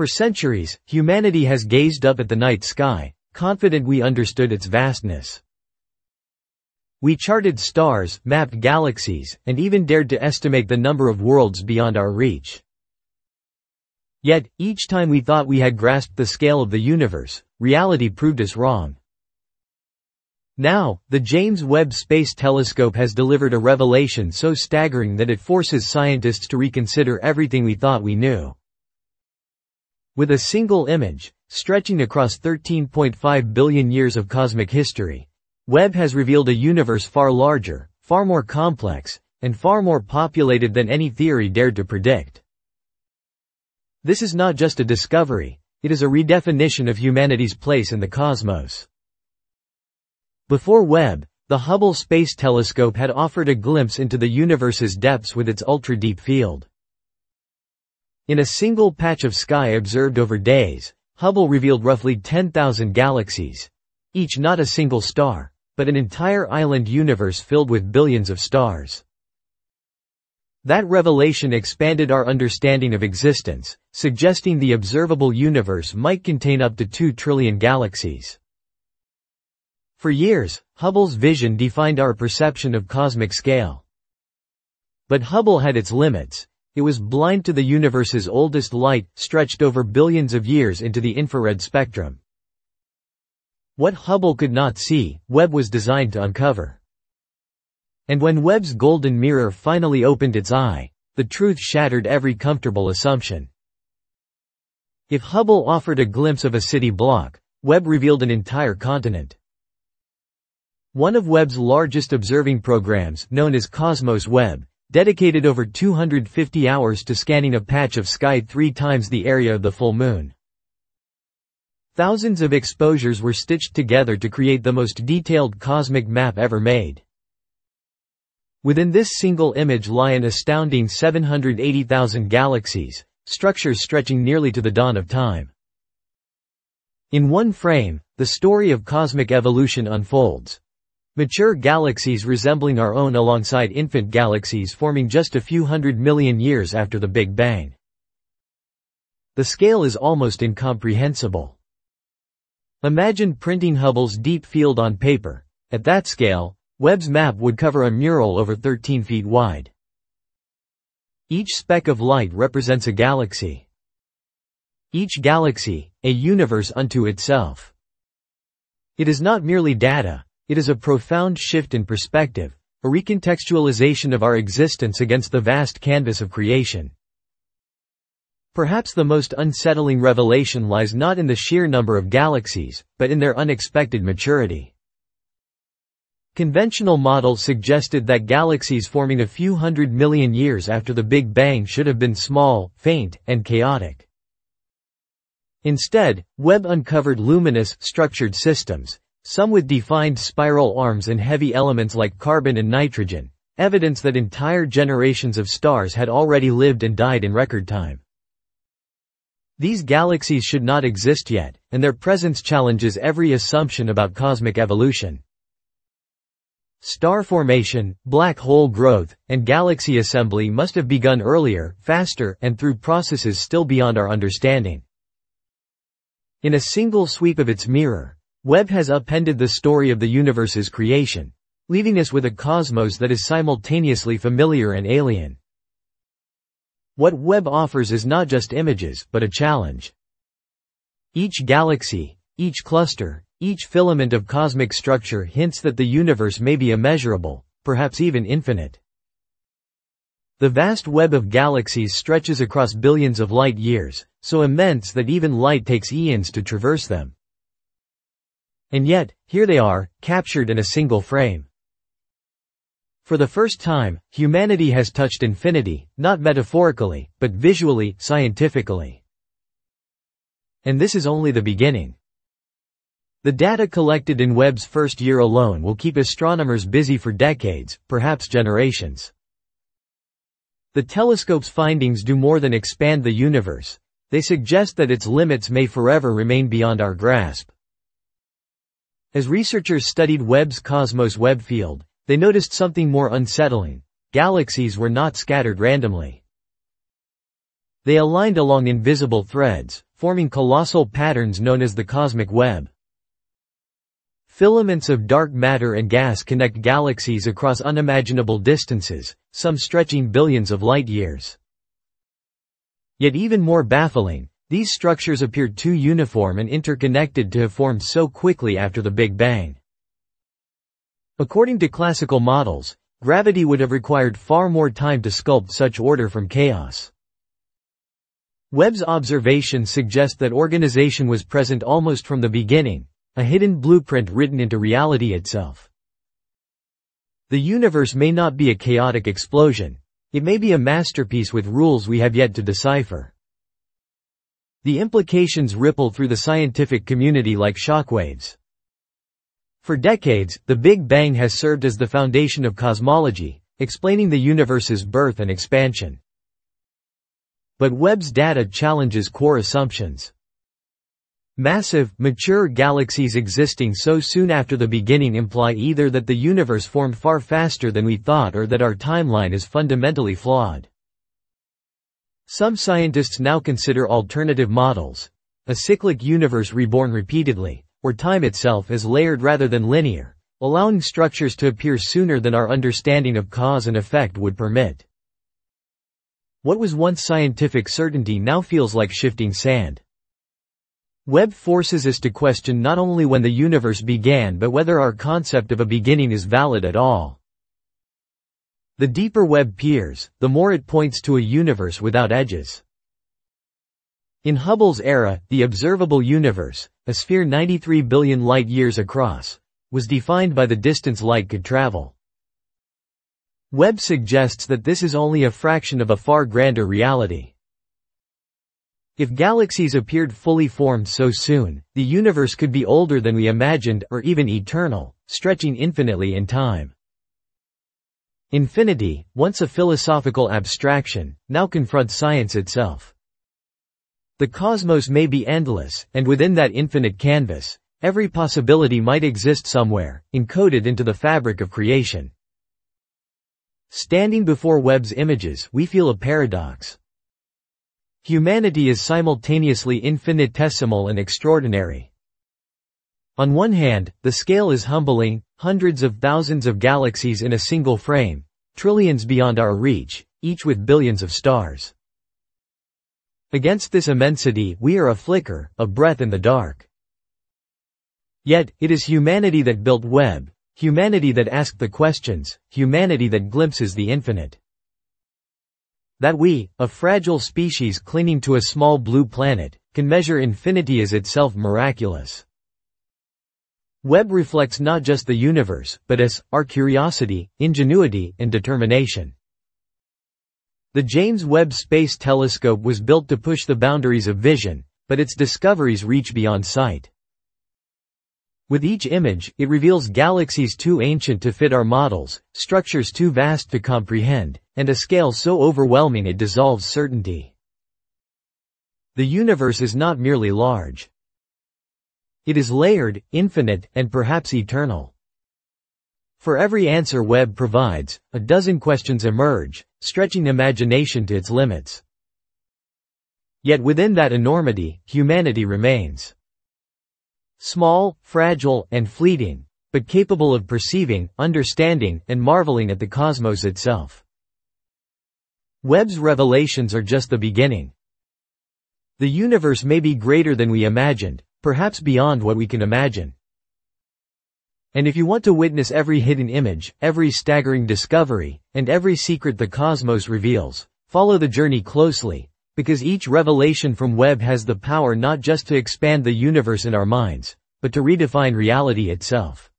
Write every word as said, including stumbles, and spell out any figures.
For centuries, humanity has gazed up at the night sky, confident we understood its vastness. We charted stars, mapped galaxies, and even dared to estimate the number of worlds beyond our reach. Yet, each time we thought we had grasped the scale of the universe, reality proved us wrong. Now, the James Webb Space Telescope has delivered a revelation so staggering that it forces scientists to reconsider everything we thought we knew. With a single image, stretching across thirteen point five billion years of cosmic history, Webb has revealed a universe far larger, far more complex, and far more populated than any theory dared to predict. This is not just a discovery, it is a redefinition of humanity's place in the cosmos. Before Webb, the Hubble Space Telescope had offered a glimpse into the universe's depths with its ultra-deep field. In a single patch of sky observed over days, Hubble revealed roughly ten thousand galaxies, each not a single star, but an entire island universe filled with billions of stars. That revelation expanded our understanding of existence, suggesting the observable universe might contain up to two trillion galaxies. For years, Hubble's vision defined our perception of cosmic scale. But Hubble had its limits. It was blind to the universe's oldest light, stretched over billions of years into the infrared spectrum. What Hubble could not see, Webb was designed to uncover. And when Webb's golden mirror finally opened its eye, the truth shattered every comfortable assumption. If Hubble offered a glimpse of a city block, Webb revealed an entire continent. One of Webb's largest observing programs, known as COSMOS-Web, dedicated over two hundred fifty hours to scanning a patch of sky three times the area of the full moon. Thousands of exposures were stitched together to create the most detailed cosmic map ever made. Within this single image lie an astounding seven hundred eighty thousand galaxies, structures stretching nearly to the dawn of time. In one frame, the story of cosmic evolution unfolds. Mature galaxies resembling our own alongside infant galaxies forming just a few hundred million years after the Big Bang. The scale is almost incomprehensible. Imagine printing Hubble's deep field on paper. At that scale, Webb's map would cover a mural over thirteen feet wide. Each speck of light represents a galaxy. Each galaxy, a universe unto itself. It is not merely data, it is a profound shift in perspective, a recontextualization of our existence against the vast canvas of creation. Perhaps the most unsettling revelation lies not in the sheer number of galaxies, but in their unexpected maturity. Conventional models suggested that galaxies forming a few hundred million years after the Big Bang should have been small, faint, and chaotic. Instead, Webb uncovered luminous, structured systems, some with defined spiral arms and heavy elements like carbon and nitrogen, evidence that entire generations of stars had already lived and died in record time. These galaxies should not exist yet, and their presence challenges every assumption about cosmic evolution. Star formation, black hole growth, and galaxy assembly must have begun earlier, faster, and through processes still beyond our understanding. In a single sweep of its mirror, Webb has upended the story of the universe's creation, leaving us with a cosmos that is simultaneously familiar and alien. What Webb offers is not just images, but a challenge. Each galaxy, each cluster, each filament of cosmic structure hints that the universe may be immeasurable, perhaps even infinite. The vast web of galaxies stretches across billions of light years, so immense that even light takes eons to traverse them. And yet, here they are, captured in a single frame. For the first time, humanity has touched infinity, not metaphorically, but visually, scientifically. And this is only the beginning. The data collected in Webb's first year alone will keep astronomers busy for decades, perhaps generations. The telescope's findings do more than expand the universe. They suggest that its limits may forever remain beyond our grasp. As researchers studied Webb's COSMOS-Web field, they noticed something more unsettling. Galaxies were not scattered randomly. They aligned along invisible threads, forming colossal patterns known as the cosmic web. Filaments of dark matter and gas connect galaxies across unimaginable distances, some stretching billions of light years. Yet even more baffling, these structures appear too uniform and interconnected to have formed so quickly after the Big Bang. According to classical models, gravity would have required far more time to sculpt such order from chaos. Webb's observations suggest that organization was present almost from the beginning, a hidden blueprint written into reality itself. The universe may not be a chaotic explosion, it may be a masterpiece with rules we have yet to decipher. The implications ripple through the scientific community like shockwaves. For decades, the Big Bang has served as the foundation of cosmology, explaining the universe's birth and expansion. But Webb's data challenges core assumptions. Massive, mature galaxies existing so soon after the beginning imply either that the universe formed far faster than we thought or that our timeline is fundamentally flawed. Some scientists now consider alternative models, a cyclic universe reborn repeatedly, where time itself is layered rather than linear, allowing structures to appear sooner than our understanding of cause and effect would permit. What was once scientific certainty now feels like shifting sand. Webb forces us to question not only when the universe began but whether our concept of a beginning is valid at all. The deeper Webb peers, the more it points to a universe without edges. In Hubble's era, the observable universe, a sphere ninety-three billion light-years across, was defined by the distance light could travel. Webb suggests that this is only a fraction of a far grander reality. If galaxies appeared fully formed so soon, the universe could be older than we imagined, or even eternal, stretching infinitely in time. Infinity, once a philosophical abstraction, now confronts science itself. The cosmos may be endless, and within that infinite canvas, every possibility might exist somewhere, encoded into the fabric of creation. Standing before Webb's images, we feel a paradox. Humanity is simultaneously infinitesimal and extraordinary. On one hand, the scale is humbling, hundreds of thousands of galaxies in a single frame, trillions beyond our reach, each with billions of stars. Against this immensity, we are a flicker, a breath in the dark. Yet, it is humanity that built Webb. Humanity that asks the questions, humanity that glimpses the infinite. That we, a fragile species clinging to a small blue planet, can measure infinity is itself miraculous. Webb reflects not just the universe, but us, our curiosity, ingenuity, and determination. The James Webb Space Telescope was built to push the boundaries of vision, but its discoveries reach beyond sight. With each image, it reveals galaxies too ancient to fit our models, structures too vast to comprehend, and a scale so overwhelming it dissolves certainty. The universe is not merely large. It is layered, infinite, and perhaps eternal. For every answer Webb provides, a dozen questions emerge, stretching imagination to its limits. Yet within that enormity, humanity remains. Small, fragile, and fleeting, but capable of perceiving, understanding, and marveling at the cosmos itself. Webb's revelations are just the beginning. The universe may be greater than we imagined, perhaps beyond what we can imagine. And if you want to witness every hidden image, every staggering discovery, and every secret the cosmos reveals, follow the journey closely. Because each revelation from Webb has the power not just to expand the universe in our minds, but to redefine reality itself.